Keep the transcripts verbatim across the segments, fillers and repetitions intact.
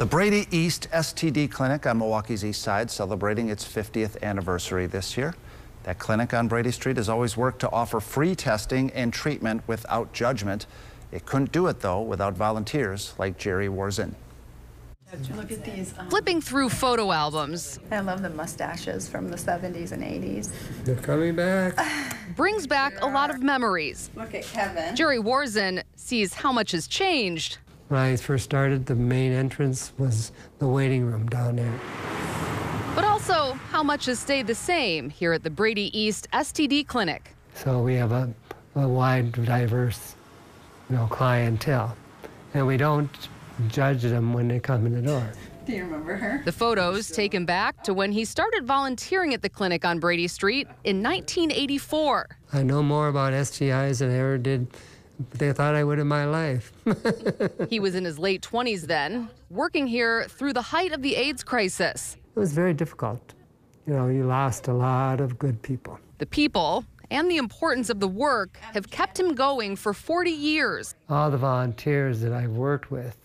The Brady East S T D Clinic on Milwaukee's East Side, celebrating its fiftieth anniversary this year. That clinic on Brady Street has always worked to offer free testing and treatment without judgment. It couldn't do it, though, without volunteers like Jerry Warzin. Look at these. Um, Flipping through photo albums. I love the mustaches from the seventies and eighties. They're coming back. Brings back a lot of memories. Look at Kevin. Jerry Warzin sees how much has changed. When I first started, the main entrance was the waiting room down there. But also, how much has stayed the same here at the Brady East S T D Clinic. So we have a, a wide, diverse, you know, clientele, and we don't judge them when they come in the door. Do you remember her? The photos taken back to when he started volunteering at the clinic on Brady Street in nineteen eighty-four. I know more about S T Is than I ever did. They thought I would in my life. He was in his late twenties then, working here through the height of the AIDS crisis. It was very difficult. You know, you lost a lot of good people. The people and the importance of the work have kept him going for forty years. All the volunteers that I've worked with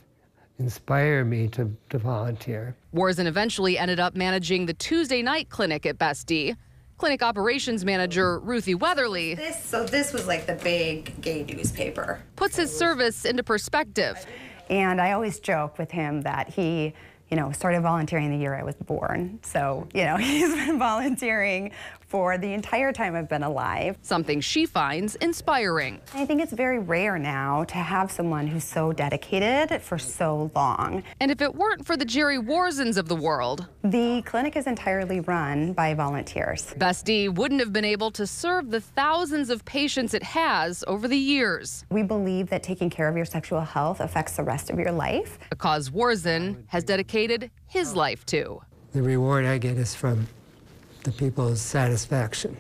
inspire me to, to volunteer. Warzin eventually ended up managing the Tuesday night clinic at Best D. Clinic operations manager Ruthie Weatherly. This, so this was like the big gay newspaper. Puts his service into perspective. And I always joke with him that he, you know, started volunteering the year I was born. So, you know, he's been volunteering for the entire time I've been alive. Something she finds inspiring. I think it's very rare now to have someone who's so dedicated for so long. And if it weren't for the Jerry Warzins of the world, the clinic is entirely run by volunteers. Best D wouldn't have been able to serve the thousands of patients it has over the years. We believe that taking care of your sexual health affects the rest of your life. A cause Warzin has dedicated his life to. The reward I get is from the people's satisfaction.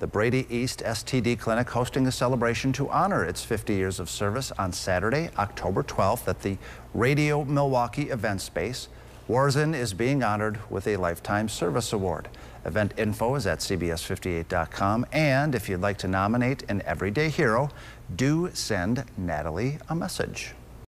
The Brady East S T D Clinic hosting a celebration to honor its fifty years of service on Saturday, October twelfth at the Radio Milwaukee event space. Warzin is being honored with a Lifetime Service Award. Event info is at C B S fifty-eight dot com, and if you'd like to nominate an everyday hero, do send Natalie a message.